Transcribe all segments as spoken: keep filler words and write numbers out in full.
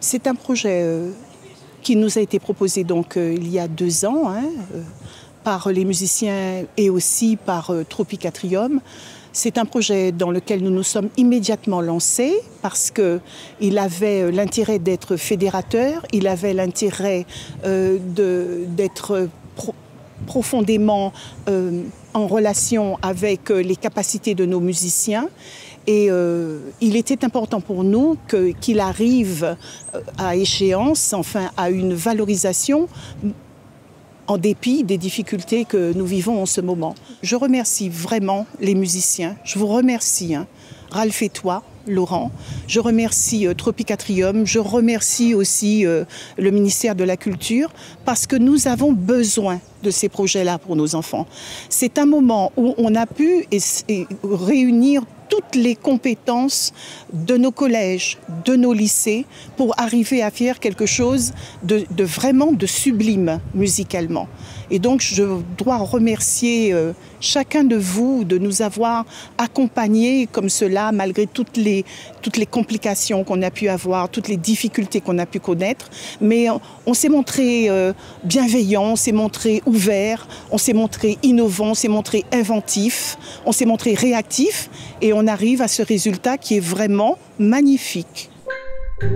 C'est un projet euh, qui nous a été proposé donc, euh, il y a deux ans hein, euh, par les musiciens et aussi par euh, Tropicatrium. C'est un projet dans lequel nous nous sommes immédiatement lancés parce qu'il avait l'intérêt d'être fédérateur, il avait l'intérêt euh, d'être pro profondément euh, en relation avec les capacités de nos musiciens. Et euh, il était important pour nous que, qu'il arrive à échéance, enfin à une valorisation en dépit des difficultés que nous vivons en ce moment. Je remercie vraiment les musiciens, je vous remercie, hein, Ralph et toi, Laurent. Je remercie euh, Tropicatrium, je remercie aussi euh, le ministère de la Culture parce que nous avons besoin de ces projets-là pour nos enfants. C'est un moment où on a pu et, et réunir toutes les compétences de nos collèges, de nos lycées, pour arriver à faire quelque chose de, de vraiment de sublime musicalement. Et donc je dois remercier euh, chacun de vous de nous avoir accompagnés comme cela, malgré toutes les, toutes les complications qu'on a pu avoir, toutes les difficultés qu'on a pu connaître. Mais on, on s'est montré euh, bienveillant, on s'est montré ouvert, on s'est montré innovant, on s'est montré inventif, on s'est montré réactif et on arrive à ce résultat qui est vraiment magnifique. Oh,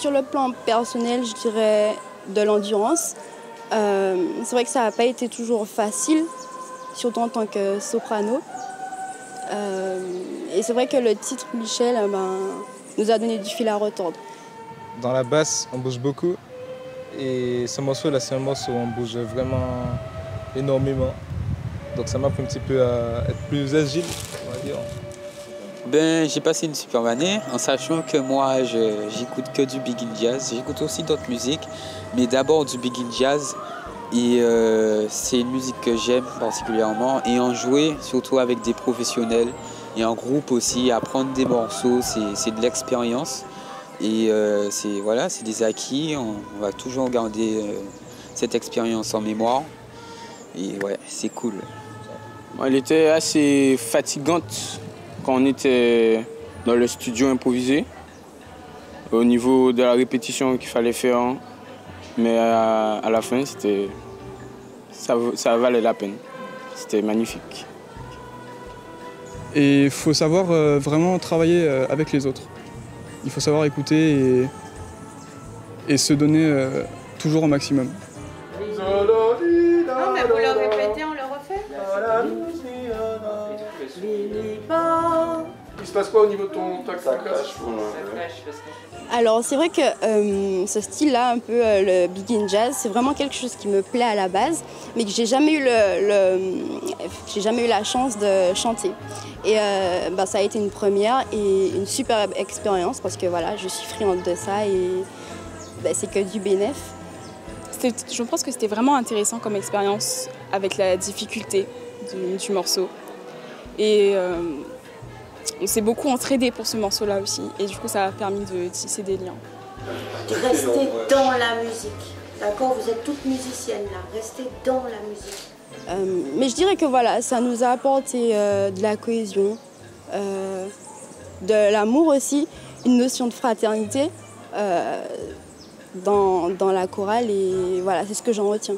sur le plan personnel, je dirais de l'endurance. Euh, c'est vrai que ça n'a pas été toujours facile, surtout en tant que soprano. Euh, et c'est vrai que le titre Michel ben, nous a donné du fil à retordre. Dans la basse, on bouge beaucoup. Et ce morceau-là, c'est un morceau où on bouge vraiment énormément. Donc ça m'a fait un petit peu à être plus agile, on va dire. Ben, j'ai passé une superbe année en sachant que moi, j'écoute que du Big In Jazz. J'écoute aussi d'autres musiques, mais d'abord du Big In Jazz. Et euh, c'est une musique que j'aime particulièrement. Et en jouer, surtout avec des professionnels et en groupe aussi, apprendre des morceaux, c'est de l'expérience. Et euh, c'est voilà, c'est des acquis, on, on va toujours garder euh, cette expérience en mémoire. Et ouais, c'est cool. Elle était assez fatigante quand on était dans le studio improvisé, au niveau de la répétition qu'il fallait faire. Mais à, à la fin, c'était, ça, ça valait la peine. C'était magnifique. Et il faut savoir euh, vraiment travailler euh, avec les autres. Il faut savoir écouter et, et se donner euh, toujours au maximum. Non, mais vous le répétez, on le refait. Il se passe quoi au niveau de ton tac tac clash? Alors c'est vrai que euh, ce style-là, un peu euh, le Big In Jazz, c'est vraiment quelque chose qui me plaît à la base, mais que j'ai jamais eu le, le j'ai jamais eu la chance de chanter. Et euh, bah, ça a été une première et une superbe expérience parce que voilà, je suis friande de ça et bah, c'est que du bénéf. Je pense que c'était vraiment intéressant comme expérience avec la difficulté du, du morceau. Et euh, on s'est beaucoup entraidé pour ce morceau-là aussi. Et du coup, ça a permis de tisser des liens. Restez dans la musique. D'accord, vous êtes toutes musiciennes là. Restez dans la musique. Euh, mais je dirais que voilà, ça nous a apporté euh, de la cohésion, euh, de l'amour aussi, une notion de fraternité. Euh, Dans, dans la chorale et voilà, c'est ce que j'en retiens.